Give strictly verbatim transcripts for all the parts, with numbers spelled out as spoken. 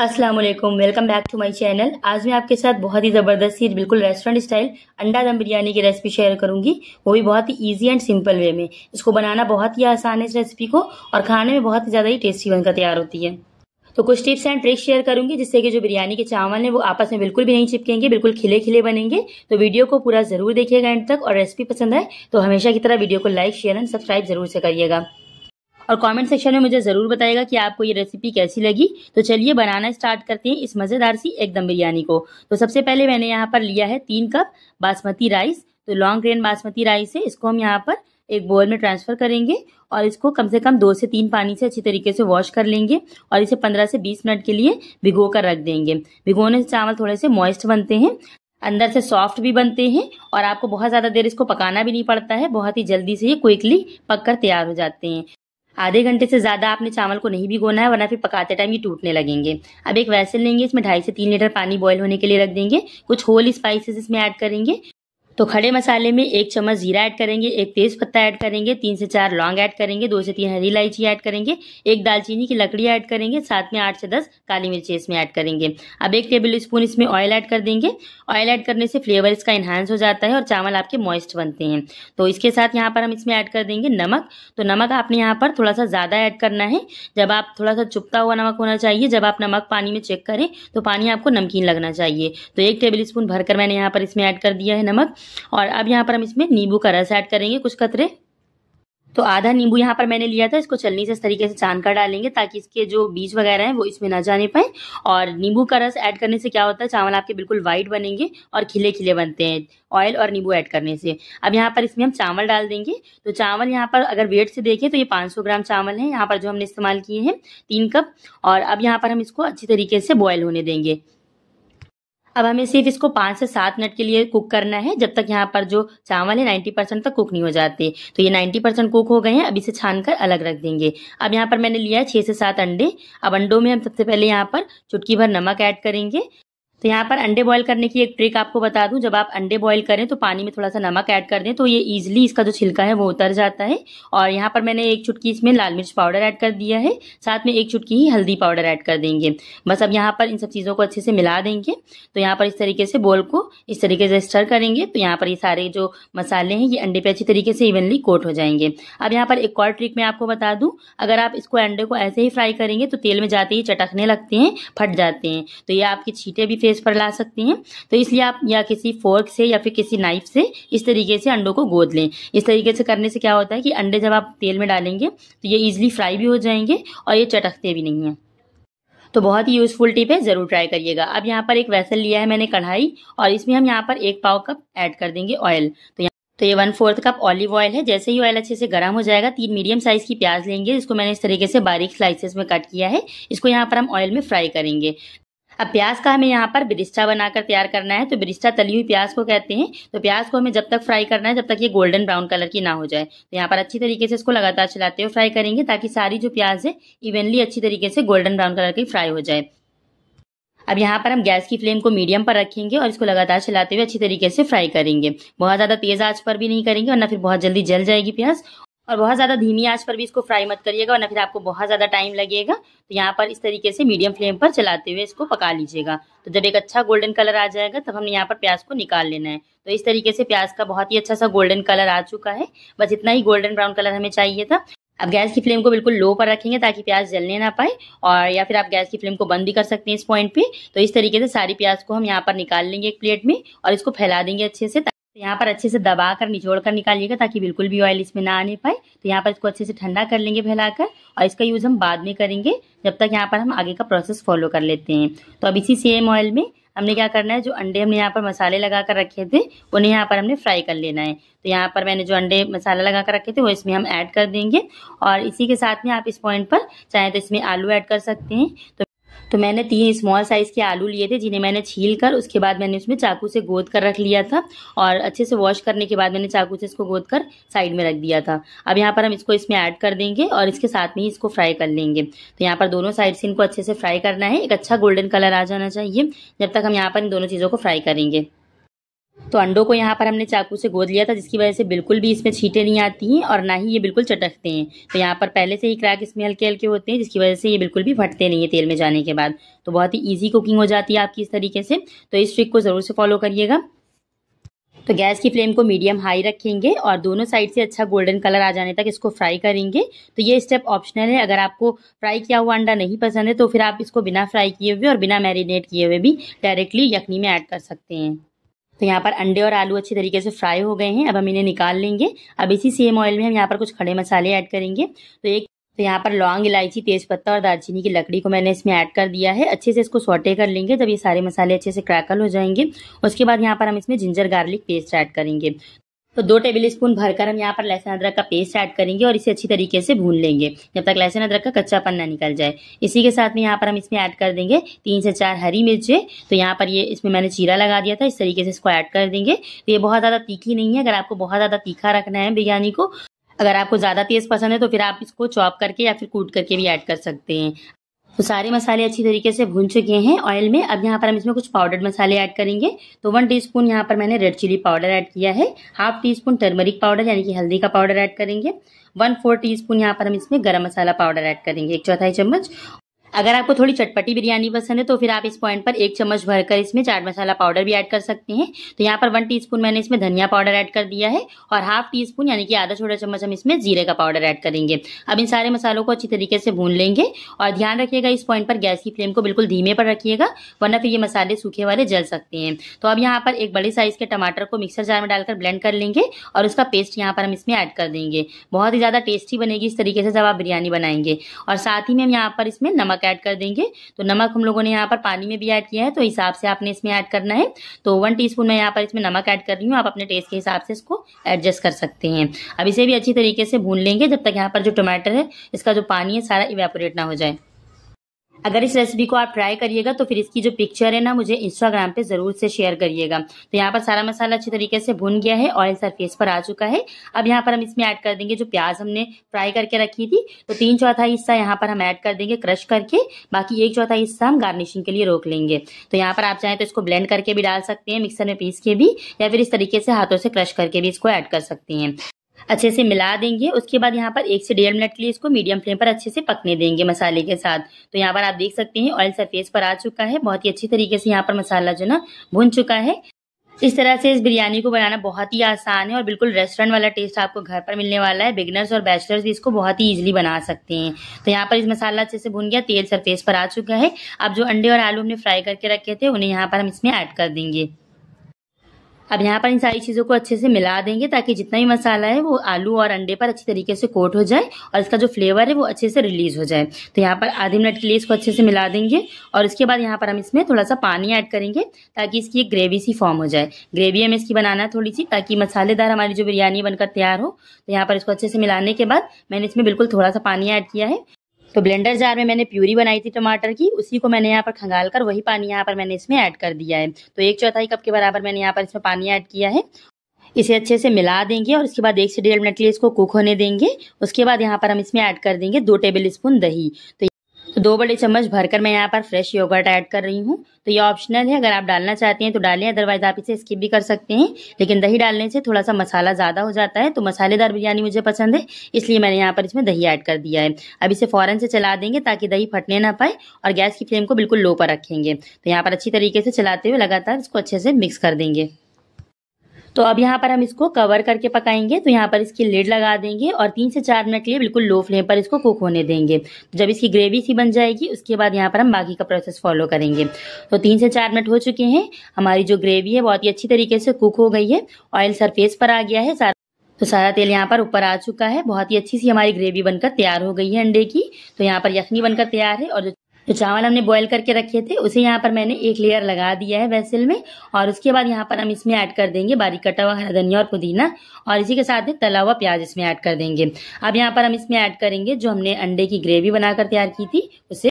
अस्सलामुअलैकुम, welcome back to my channel. आज मैं आपके साथ बहुत ही ज़बरदस्त ही बिल्कुल रेस्टोरेंट स्टाइल अंडा दम बिरयानी की रेसिपी शेयर करूंगी, वो भी बहुत ही इजी एंड सिंपल वे में। इसको बनाना बहुत ही आसान है इस रेसिपी को, और खाने में बहुत ही ज़्यादा ही टेस्टी बनकर तैयार होती है। तो कुछ टिप्स एंड ट्रिक्स शेयर करूंगी जिससे कि जो बिरयानी के चावल हैं वो आपस में बिल्कुल भी नहीं चिपकेंगे, बिल्कुल खिले खिले बनेंगे। तो वीडियो को पूरा ज़रूर देखिएगा एंड तक, और रेसिपी पसंद आए तो हमेशा की तरह वीडियो को लाइक शेयर एंड सब्सक्राइब जरूर से करिएगा, और कमेंट सेक्शन में मुझे ज़रूर बताइएगा कि आपको ये रेसिपी कैसी लगी। तो चलिए बनाना स्टार्ट करते हैं इस मज़ेदार सी एकदम बिरयानी को। तो सबसे पहले मैंने यहाँ पर लिया है तीन कप बासमती राइस। तो लॉन्ग ग्रेन बासमती राइस है, इसको हम यहाँ पर एक बोल में ट्रांसफ़र करेंगे और इसको कम से कम दो से तीन पानी से अच्छी तरीके से वॉश कर लेंगे और इसे पंद्रह से बीस मिनट के लिए भिगो कर रख देंगे। भिगोने से चावल थोड़े से मॉइस्ट बनते हैं, अंदर से सॉफ्ट भी बनते हैं, और आपको बहुत ज़्यादा देर इसको पकाना भी नहीं पड़ता है, बहुत ही जल्दी से ये क्विकली पक कर तैयार हो जाते हैं। आधे घंटे से ज़्यादा आपने चावल को नहीं भिगोना है, वरना फिर पकाते टाइम ये टूटने लगेंगे। अब एक वैसल लेंगे, इसमें ढाई से तीन लीटर पानी बॉयल होने के लिए रख देंगे। कुछ होल स्पाइसेस इसमें ऐड करेंगे। तो खड़े मसाले में एक चम्मच जीरा ऐड करेंगे, एक तेज पत्ता ऐड करेंगे, तीन से चार लौंग ऐड करेंगे, दो से तीन हरी इलायची ऐड करेंगे, एक दालचीनी की लकड़ी ऐड करेंगे, साथ में आठ से दस काली मिर्ची इसमें ऐड करेंगे। अब एक टेबल स्पून इसमें ऑयल ऐड कर देंगे। ऑयल ऐड करने से फ्लेवर इसका इन्हांस हो जाता है और चावल आपके मॉइस्ट बनते हैं। तो इसके साथ यहाँ पर हम इसमें ऐड कर देंगे नमक। तो नमक आपने यहाँ पर थोड़ा सा ज़्यादा ऐड करना है, जब आप थोड़ा सा चुपता हुआ नमक होना चाहिए। जब आप नमक पानी में चेक करें तो पानी आपको नमकीन लगना चाहिए। तो एक टेबल स्पून भरकर मैंने यहाँ पर इसमें ऐड कर दिया है नमक। और अब यहाँ पर हम इसमें नींबू का रस ऐड करेंगे, कुछ कतरे। तो आधा नींबू यहाँ पर मैंने लिया था, इसको छलनी से इस तरीके से छान कर डालेंगे ताकि इसके जो बीज वगैरह हैं वो इसमें ना जाने पाए। और नींबू का रस ऐड करने से क्या होता है, चावल आपके बिल्कुल वाइट बनेंगे और खिले खिले बनते हैं ऑयल और नींबू ऐड करने से। अब यहाँ पर इसमें हम चावल डाल देंगे। तो चावल यहाँ पर अगर वेट से देखें तो ये पाँच सौ ग्राम चावल हैं यहाँ पर जो हमने इस्तेमाल किए हैं, तीन कप। और अब यहाँ पर हम इसको अच्छी तरीके से बॉयल होने देंगे। अब हमें सिर्फ इसको पाँच से सात मिनट के लिए कुक करना है, जब तक यहाँ पर जो चावल है नब्बे परसेंट तक कुक नहीं हो जाते। तो ये नब्बे परसेंट कुक हो गए हैं, अब इसे छान कर अलग रख देंगे। अब यहाँ पर मैंने लिया है छः से सात अंडे। अब अंडों में हम सबसे पहले यहाँ पर चुटकी भर नमक ऐड करेंगे। तो यहाँ पर अंडे बॉयल करने की एक ट्रिक आपको बता दूं, जब आप अंडे बॉयल करें तो पानी में थोड़ा सा नमक ऐड कर दें तो ये इजीली इसका जो छिलका है वो उतर जाता है। और यहाँ पर मैंने एक चुटकी इसमें लाल मिर्च पाउडर ऐड कर दिया है, साथ में एक चुटकी ही हल्दी पाउडर ऐड कर देंगे। बस अब यहाँ पर इन सब चीज़ों को अच्छे से मिला देंगे। तो यहाँ पर इस तरीके से बॉल को इस तरीके से स्टर करेंगे। तो यहाँ पर ये सारे जो मसाले हैं ये अंडे पर अच्छी तरीके से इवनली कोट हो जाएंगे। अब यहाँ पर एक और ट्रिक मैं आपको बता दूँ, अगर आप इसको अंडे को ऐसे ही फ्राई करेंगे तो तेल में जाते ही चटकने लगते हैं, फट जाते हैं। तो ये आपके छींटे भी पर ला सकती हैं। तो इसलिए आप या किसी फोर्क से या फिर किसी नाइफ से इस तरीके से अंडों को गोद लें। इस तरीके से करने से क्या होता है कि अंडे जब आप तेल में डालेंगे तो ये इजीली फ्राई भी हो जाएंगे और ये चटकते भी नहीं हैं। तो बहुत ही यूजफुल टिप है, ज़रूर ट्राई करिएगा। अब यहाँ पर एक वैसल लिया है मैंने कढ़ाई, और इसमें हम यहाँ पर एक पाव कप ऐड कर देंगे ऑयल। तो तो ये one fourth cup olive oil है। जैसे ही ऑयल अच्छे से गर्म हो जाएगा, तीन मीडियम साइज की प्याज लेंगे, इसको मैंने इस तरीके से बारीक स्लाइसेस में कट किया है। इसको यहाँ पर हम ऑयल में फ्राई करेंगे। अब प्याज का हमें यहाँ पर बिरिस्टा बनाकर तैयार करना है। तो बिरिस्टा तली हुई प्याज को कहते हैं। तो प्याज को हमें जब तक फ्राई करना है जब तक ये गोल्डन ब्राउन कलर की ना हो जाए। तो यहाँ पर अच्छी तरीके से इसको लगातार चलाते हुए फ्राई करेंगे ताकि सारी जो प्याज है इवनली अच्छी तरीके से गोल्डन ब्राउन कलर की फ्राई हो जाए। अब यहाँ पर हम गैस की फ्लेम को मीडियम पर रखेंगे और इसको लगातार चलाते हुए अच्छी तरीके से फ्राई करेंगे। बहुत ज़्यादा तेज़ आँच पर भी नहीं करेंगे वरना फिर बहुत जल्दी जल जाएगी प्याज, और बहुत ज़्यादा धीमी आंच पर भी इसको फ्राई मत करिएगा वरना फिर आपको बहुत ज़्यादा टाइम लगेगा। तो यहाँ पर इस तरीके से मीडियम फ्लेम पर चलाते हुए इसको पका लीजिएगा। तो जब एक अच्छा गोल्डन कलर आ जाएगा तब हमने यहाँ पर प्याज को निकाल लेना है। तो इस तरीके से प्याज का बहुत ही अच्छा सा गोल्डन कलर आ चुका है, बस इतना ही गोल्डन ब्राउन कलर हमें चाहिए था। अब गैस की फ्लेम को बिल्कुल लो पर रखेंगे ताकि प्याज जलने ना पाए, और या फिर आप गैस की फ्लेम को बंद भी कर सकते हैं इस पॉइंट पे। तो इस तरीके से सारी प्याज को हम यहाँ पर निकाल लेंगे एक प्लेट में और इसको फैला देंगे अच्छे से। तो यहाँ पर अच्छे से दबा कर निचोड़ कर निकालिएगा ताकि बिल्कुल भी ऑयल इसमें ना आने पाए। तो यहाँ पर इसको अच्छे से ठंडा कर लेंगे फैलाकर, और इसका यूज़ हम बाद में करेंगे जब तक यहाँ पर हम आगे का प्रोसेस फॉलो कर लेते हैं। तो अब इसी सेम ऑयल में हमने क्या करना है, जो अंडे हमने यहाँ पर मसाले लगा कर रखे थे उन्हें यहाँ पर हमने फ्राई कर लेना है। तो यहाँ पर मैंने जो अंडे मसाला लगा कर रखे थे वो इसमें हम ऐड कर देंगे, और इसी के साथ में आप इस पॉइंट पर चाहें तो इसमें आलू ऐड कर सकते हैं। तो तो मैंने तीन स्मॉल साइज़ के आलू लिए थे जिन्हें मैंने छील कर उसके बाद मैंने उसमें चाकू से गोद कर रख लिया था, और अच्छे से वॉश करने के बाद मैंने चाकू से इसको गोद कर साइड में रख दिया था। अब यहाँ पर हम इसको इसमें ऐड कर देंगे और इसके साथ में ही इसको फ्राई कर लेंगे। तो यहाँ पर दोनों साइड से इनको अच्छे से फ्राई करना है, एक अच्छा गोल्डन कलर आ जाना चाहिए जब तक हम यहाँ पर इन दोनों चीज़ों को फ्राई करेंगे। तो अंडों को यहाँ पर हमने चाकू से गोद लिया था, जिसकी वजह से बिल्कुल भी इसमें छींटे नहीं आती हैं और ना ही ये बिल्कुल चटकते हैं। तो यहाँ पर पहले से ही क्रैक इसमें हल्के हल्के होते हैं, जिसकी वजह से ये बिल्कुल भी फटते नहीं है तेल में जाने के बाद। तो बहुत ही ईजी कुकिंग हो जाती है आपकी इस तरीके से। तो इस ट्रिक को ज़रूर से फॉलो करिएगा। तो गैस की फ्लेम को मीडियम हाई रखेंगे और दोनों साइड से अच्छा गोल्डन कलर आ जाने तक इसको फ्राई करेंगे। तो ये स्टेप ऑप्शनल है, अगर आपको फ्राई किया हुआ अंडा नहीं पसंद है तो फिर आप इसको बिना फ्राई किए हुए और बिना मैरिनेट किए हुए भी डायरेक्टली यखनी में ऐड कर सकते हैं। तो यहाँ पर अंडे और आलू अच्छी तरीके से फ्राई हो गए हैं, अब हम इन्हें निकाल लेंगे। अब इसी सेम ऑयल में हम यहाँ पर कुछ खड़े मसाले ऐड करेंगे। तो एक तो यहाँ पर लौंग, इलायची, तेजपत्ता और दालचीनी की लकड़ी को मैंने इसमें ऐड कर दिया है। अच्छे से इसको सौटे कर लेंगे। जब ये सारे मसाले अच्छे से क्रैकल हो जाएंगे, उसके बाद यहाँ पर हम इसमें जिंजर गार्लिक पेस्ट ऐड करेंगे। तो दो टेबल स्पून भरकर हम यहाँ पर लहसुन अदरक का पेस्ट ऐड करेंगे और इसे अच्छी तरीके से भून लेंगे जब तक लहसुन अदरक का कच्चापन ना निकल जाए। इसी के साथ में यहाँ पर हम इसमें ऐड कर देंगे तीन से चार हरी मिर्चें। तो यहाँ पर ये इसमें मैंने चीरा लगा दिया था, इस तरीके से इसको ऐड कर देंगे। तो ये बहुत ज़्यादा तीखी नहीं है, अगर आपको बहुत ज़्यादा तीखा रखना है बिरयानी को, अगर आपको ज़्यादा तेज़ पसंद है तो फिर आप इसको चॉप करके या फिर कूट करके भी ऐड कर सकते हैं। तो सारे मसाले अच्छी तरीके से भून चुके हैं ऑयल में। अब यहाँ पर हम इसमें कुछ पाउडर्ड मसाले ऐड करेंगे। तो वन टीस्पून यहाँ पर मैंने रेड चिली पाउडर ऐड किया है, half teaspoon turmeric powder यानी कि हल्दी का पाउडर ऐड करेंगे, वन फोर टी स्पून यहाँ पर हम इसमें गरम मसाला पाउडर ऐड करेंगे, एक चौथाई चम्मच। अगर आपको थोड़ी चटपटी बिरयानी पसंद है तो फिर आप इस पॉइंट पर एक चम्मच भरकर इसमें चाट मसाला पाउडर भी ऐड कर सकते हैं। तो यहाँ पर वन टीस्पून मैंने इसमें धनिया पाउडर ऐड कर दिया है और हाफ टी स्पून यानी कि आधा छोटा चम्मच हम इसमें जीरे का पाउडर ऐड करेंगे। अब इन सारे मसालों को अच्छी तरीके से भून लेंगे और ध्यान रखिएगा इस पॉइंट पर गैस की फ्लेम को बिल्कुल धीमे पर रखिएगा, वरना फिर ये मसाले सूखे वाले जल सकते हैं। तो अब यहाँ पर एक बड़े साइज के टमाटर को मिक्सर जार में डालकर ब्लेंड कर लेंगे और उसका पेस्ट यहाँ पर हम इसमें ऐड कर देंगे। बहुत ही ज़्यादा टेस्टी बनेगी इस तरीके से जब आप बिरयानी बनाएंगे। और साथ ही में हम यहाँ पर इसमें नमक ऐड कर देंगे। तो नमक हम लोगों ने यहाँ पर पानी में भी ऐड किया है, तो हिसाब से आपने इसमें ऐड करना है। तो वन टीस्पून मैं यहाँ पर इसमें नमक ऐड कर रही हूँ, आप अपने टेस्ट के हिसाब से इसको एडजस्ट कर सकते हैं। अब इसे भी अच्छी तरीके से भून लेंगे जब तक यहाँ पर जो टमाटर है इसका जो पानी है सारा इवेपोरेट ना हो जाए। अगर इस रेसिपी को आप ट्राई करिएगा तो फिर इसकी जो पिक्चर है ना, मुझे इंस्टाग्राम पे ज़रूर से शेयर करिएगा। तो यहाँ पर सारा मसाला अच्छी तरीके से भुन गया है, ऑयल सरफेस पर आ चुका है। अब यहाँ पर हम इसमें ऐड कर देंगे जो प्याज हमने फ्राई करके रखी थी। तो तीन चौथा हिस्सा यहाँ पर हम ऐड कर देंगे क्रश करके, बाकी एक चौथा हिस्सा हम गार्निशिंग के लिए रोक लेंगे। तो यहाँ पर आप चाहें तो इसको ब्लेंड करके भी डाल सकते हैं, मिक्सर में पीस के भी, या फिर इस तरीके से हाथों से क्रश करके भी इसको ऐड कर सकते हैं। अच्छे से मिला देंगे। उसके बाद यहाँ पर एक से डेढ़ मिनट के लिए इसको मीडियम फ्लेम पर अच्छे से पकने देंगे मसाले के साथ। तो यहाँ पर आप देख सकते हैं ऑयल सरफेस पर आ चुका है, बहुत ही अच्छी तरीके से यहाँ पर मसाला जो ना भुन चुका है। इस तरह से इस बिरयानी को बनाना बहुत ही आसान है और बिल्कुल रेस्टोरेंट वाला टेस्ट आपको घर पर मिलने वाला है। बिगिनर्स और बैचलर्स भी इसको बहुत ही इजीली बना सकते हैं। तो यहाँ पर इस मसाला अच्छे से भुन गया, तेल सरफेस पर आ चुका है। अब जो अंडे और आलू हमने फ्राई करके रखे थे उन्हें यहाँ पर हम इसमें ऐड कर देंगे। अब यहाँ पर इन सारी चीज़ों को अच्छे से मिला देंगे ताकि जितना भी मसाला है वो आलू और अंडे पर अच्छी तरीके से कोट हो जाए और इसका जो फ्लेवर है वो अच्छे से रिलीज हो जाए। तो यहाँ पर आधे मिनट के लिए इसको अच्छे से मिला देंगे और उसके बाद यहाँ पर हम इसमें थोड़ा सा पानी ऐड करेंगे ताकि इसकी एक ग्रेवी सी फॉर्म हो जाए। ग्रेवी हमें इसकी बनाना है थोड़ी सी, ताकि मसालेदार हमारी जो बिरयानी बनकर तैयार हो। तो यहाँ पर इसको अच्छे से मिलाने के बाद मैंने इसमें बिल्कुल थोड़ा सा पानी ऐड किया है। तो ब्लेंडर जार में मैंने प्यूरी बनाई थी टमाटर की, उसी को मैंने यहाँ पर खंगाल कर वही पानी यहाँ पर मैंने इसमें ऐड कर दिया है। तो एक चौथाई कप के बराबर मैंने यहाँ पर इसमें पानी ऐड किया है। इसे अच्छे से मिला देंगे और उसके बाद एक से डेढ़ मिनट के लिए इसको कुक होने देंगे। उसके बाद यहाँ पर हम इसमें ऐड कर देंगे दो टेबल स्पून दही। तो तो दो बड़े चम्मच भरकर मैं यहाँ पर फ्रेश योगर्ट ऐड कर रही हूँ। तो ये ऑप्शनल है, अगर आप डालना चाहते हैं तो डालें, अदरवाइज आप इसे स्किप भी कर सकते हैं। लेकिन दही डालने से थोड़ा सा मसाला ज़्यादा हो जाता है, तो मसालेदार बिरयानी मुझे पसंद है इसलिए मैंने यहाँ पर इसमें दही ऐड कर दिया है। अब इसे फ़ौरन से चला देंगे ताकि दही फटने ना पाए और गैस की फ्लेम को बिल्कुल लो पर रखेंगे। तो यहाँ पर अच्छी तरीके से चलाते हुए लगातार इसको अच्छे से मिक्स कर देंगे। तो अब यहाँ पर हम इसको कवर करके पकाएंगे। तो यहाँ पर इसकी लिड लगा देंगे और तीन से चार मिनट के लिए बिल्कुल लो फ्लेम पर इसको कुक होने देंगे। तो जब इसकी ग्रेवी सी बन जाएगी उसके बाद यहाँ पर हम बाकी का प्रोसेस फॉलो करेंगे। तो तीन से चार मिनट हो चुके हैं, हमारी जो ग्रेवी है बहुत ही अच्छी तरीके से कुक हो गई है, ऑयल सरफेस पर आ गया है सारा। तो सारा तेल यहाँ पर ऊपर आ चुका है, बहुत ही अच्छी सी हमारी ग्रेवी बनकर तैयार हो गई है अंडे की। तो यहाँ पर यखनी बनकर तैयार है और जो चावल हमने बॉईल करके रखे थे उसे यहाँ पर मैंने एक लेयर लगा दिया है वेसल में। और उसके बाद यहाँ पर हम इसमें ऐड कर देंगे बारीक कटा हुआ हरा धनिया और पुदीना और इसी के साथ में तला हुआ प्याज इसमें ऐड कर देंगे। अब यहाँ पर हम इसमें ऐड करेंगे जो हमने अंडे की ग्रेवी बनाकर तैयार की थी उसे।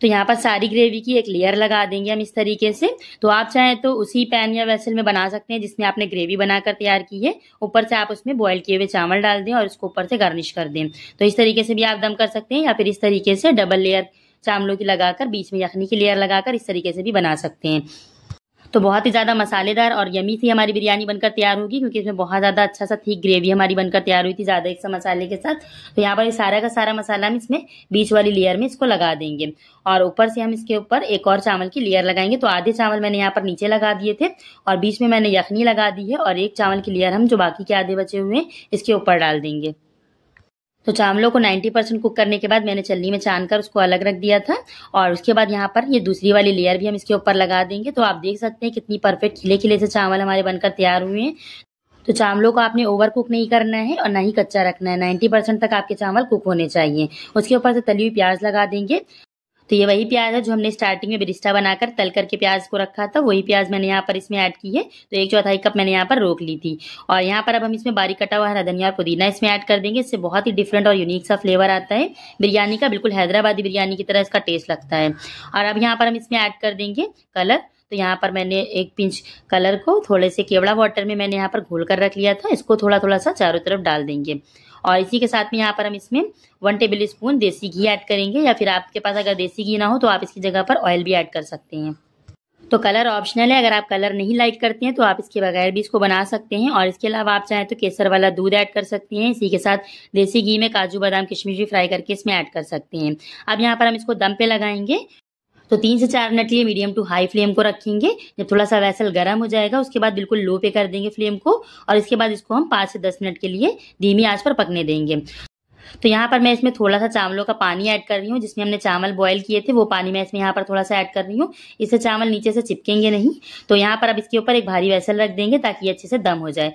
तो यहाँ पर सारी ग्रेवी की एक लेयर लगा देंगे हम इस तरीके से। तो आप चाहें तो उसी पैन या वेसल में बना सकते हैं जिसमें आपने ग्रेवी बनाकर तैयार की है, ऊपर से आप उसमें बॉईल किए हुए चावल डाल दें और उसको ऊपर से गार्निश कर दें। तो इस तरीके से भी आप दम कर सकते हैं या फिर इस तरीके से डबल लेयर चावलों की लगाकर बीच में यखनी की लेयर लगाकर इस तरीके से भी बना सकते हैं। तो बहुत ही ज़्यादा मसालेदार और यमी सी हमारी बिरयानी बनकर तैयार होगी, क्योंकि इसमें बहुत ज़्यादा अच्छा सा थीक ग्रेवी हमारी बनकर तैयार हुई थी ज़्यादा एक सा मसाले के साथ। तो यहाँ पर ये सारा का सारा मसाला हम इसमें बीच वाली लेयर में इसको लगा देंगे और ऊपर से हम इसके ऊपर एक और चावल की लेयर लगाएंगे। तो आधे चावल मैंने यहाँ पर नीचे लगा दिए थे और बीच में मैंने यखनी लगा दी है और एक चावल की लेयर हम जो बाकी के आधे बचे हुए हैं इसके ऊपर डाल देंगे। तो चावलों को नब्बे परसेंट कुक करने के बाद मैंने चलनी में छान कर उसको अलग रख दिया था और उसके बाद यहाँ पर ये दूसरी वाली लेयर भी हम इसके ऊपर लगा देंगे। तो आप देख सकते हैं कितनी परफेक्ट खिले खिले से चावल हमारे बनकर तैयार हुए हैं। तो चावलों को आपने ओवर कुक नहीं करना है और ना ही कच्चा रखना है, नब्बे परसेंट तक आपके चावल कुक होने चाहिए। उसके ऊपर से तली हुई प्याज लगा देंगे। तो ये वही प्याज है जो हमने स्टार्टिंग में बिरिस्टा बनाकर तल करके प्याज को रखा था, वही प्याज मैंने यहाँ पर इसमें ऐड की है। तो एक चौथाई कप मैंने यहाँ पर रोक ली थी और यहाँ पर अब हम इसमें बारीक कटा हुआ हरा धनिया और पुदीना इसमें ऐड कर देंगे। इससे बहुत ही डिफरेंट और यूनिक सा फ्लेवर आता है बिरयानी का, बिल्कुल हैदराबादी बिरयानी की तरह इसका टेस्ट लगता है। और अब यहाँ पर हम इसमें ऐड कर देंगे कलर। तो यहाँ पर मैंने एक पिंच कलर को थोड़े से केवड़ा वाटर में मैंने यहाँ पर घोल कर रख लिया था, इसको थोड़ा थोड़ा सा चारों तरफ डाल देंगे। और इसी के साथ में यहाँ पर हम इसमें वन टेबल स्पून देसी घी ऐड करेंगे, या फिर आपके पास अगर देसी घी ना हो तो आप इसकी जगह पर ऑयल भी ऐड कर सकते हैं। तो कलर ऑप्शनल है, अगर आप कलर नहीं लाइक करते हैं तो आप इसके बगैर भी इसको बना सकते हैं। और इसके अलावा आप चाहें तो केसर वाला दूध ऐड कर सकते हैं। इसी के साथ देसी घी में काजू बादाम किशमिश भी फ्राई करके इसमें ऐड कर सकते हैं। अब यहाँ पर हम इसको दम पे लगाएंगे। तो तीन से चार मिनट के लिए मीडियम टू हाई फ्लेम को रखेंगे। जब थोड़ा सा वैसल गर्म हो जाएगा उसके बाद बिल्कुल लो पे कर देंगे फ्लेम को और इसके बाद इसको हम पाँच से दस मिनट के लिए धीमी आंच पर पकने देंगे। तो यहाँ पर मैं इसमें थोड़ा सा चावलों का पानी ऐड कर रही हूँ, जिसमें हमने चावल बॉयल किए थे वो पानी मैं इसमें यहाँ पर थोड़ा सा ऐड कर रही हूँ, इससे चावल नीचे से चिपकेंगे नहीं। तो यहाँ पर अब इसके ऊपर एक भारी वैसल रख देंगे ताकि अच्छे से दम हो जाए।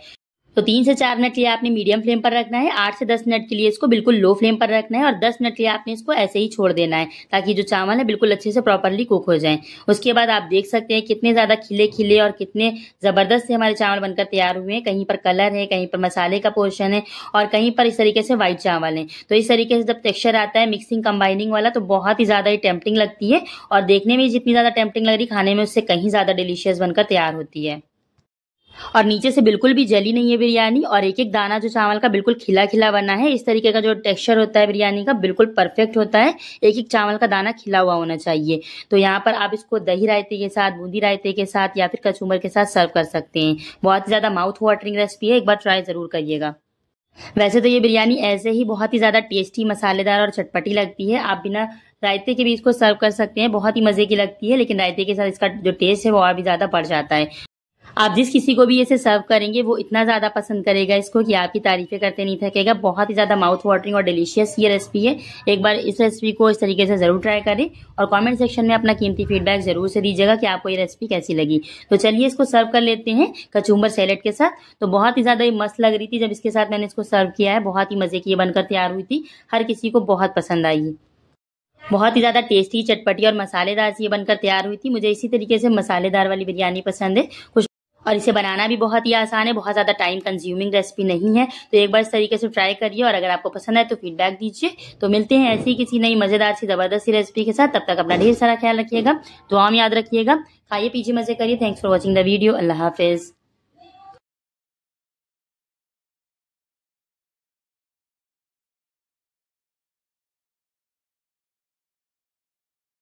तो तीन से चार मिनट के लिए आपने मीडियम फ्लेम पर रखना है, आठ से दस मिनट के लिए इसको बिल्कुल लो फ्लेम पर रखना है और दस मिनट के लिए आपने इसको ऐसे ही छोड़ देना है ताकि जो चावल है बिल्कुल अच्छे से प्रॉपरली कुक हो जाए। उसके बाद आप देख सकते हैं कितने ज़्यादा खिले खिले और कितने ज़बरदस्त से हमारे चावल बनकर तैयार हुए हैं। कहीं पर कलर है, कहीं पर मसाले का पोर्शन है और कहीं पर इस तरीके से वाइट चावल है। तो इस तरीके से जब टेक्स्चर आता है मिक्सिंग कंबाइनिंग वाला तो बहुत ही ज़्यादा ही टेम्पटिंग लगती है और देखने में जितनी ज़्यादा टेम्पटिंग लग रही खाने में उससे कहीं ज़्यादा डिलीशियस बनकर तैयार होती है। और नीचे से बिल्कुल भी जली नहीं है बिरयानी और एक एक दाना जो चावल का बिल्कुल खिला खिला बना है। इस तरीके का जो टेक्सचर होता है बिरयानी का बिल्कुल परफेक्ट होता है, एक एक चावल का दाना खिला हुआ होना चाहिए। तो यहाँ पर आप इसको दही रायते के साथ, बूंदी रायते के साथ या फिर कचूमर के साथ सर्व कर सकते हैं। बहुत ही ज़्यादा माउथ वाटरिंग रेसिपी है, एक बार ट्राई ज़रूर करिएगा। वैसे तो ये बिरयानी ऐसे ही बहुत ही ज़्यादा टेस्टी, मसालेदार और चटपटी लगती है। आप बिना रायते के भी इसको सर्व कर सकते हैं, बहुत ही मज़े की लगती है, लेकिन रायते के साथ इसका जो टेस्ट है वो और भी ज़्यादा बढ़ जाता है। आप जिस किसी को भी इसे सर्व करेंगे वो इतना ज़्यादा पसंद करेगा इसको कि आपकी तारीफें करते नहीं थकेगा। बहुत ही ज़्यादा माउथ वाटरिंग और डिलीशियस ये रेसिपी है, एक बार इस रेसिपी को इस तरीके से ज़रूर ट्राई करें और कमेंट सेक्शन में अपना कीमती फीडबैक ज़रूर से दीजिएगा कि आपको ये रेसिपी कैसी लगी। तो चलिए इसको सर्व कर लेते हैं कचूमर सैलेड के साथ। तो बहुत ही ज़्यादा ये मस्त लग रही थी जब इसके साथ मैंने इसको सर्व किया है, बहुत ही मज़े की ये बनकर तैयार हुई थी, हर किसी को बहुत पसंद आई। बहुत ही ज़्यादा टेस्टी, चटपटी और मसालेदार से ये बनकर तैयार हुई थी। मुझे इसी तरीके से मसालेदार वाली बिरयानी पसंद है कुछ, और इसे बनाना भी बहुत ही आसान है, बहुत ज़्यादा टाइम कंज्यूमिंग रेसिपी नहीं है। तो एक बार इस तरीके से ट्राई करिए और अगर आपको पसंद आए तो फीडबैक दीजिए। तो मिलते हैं ऐसी किसी नई मज़ेदार सी, ज़बरदस्त सी रेसिपी के साथ। तब तक अपना ढेर सारा ख्याल रखिएगा, दुआ में याद रखिएगा, खाइए पीजिए मज़े करिए। Thanks for watching the video. अल्लाह हाफिज़।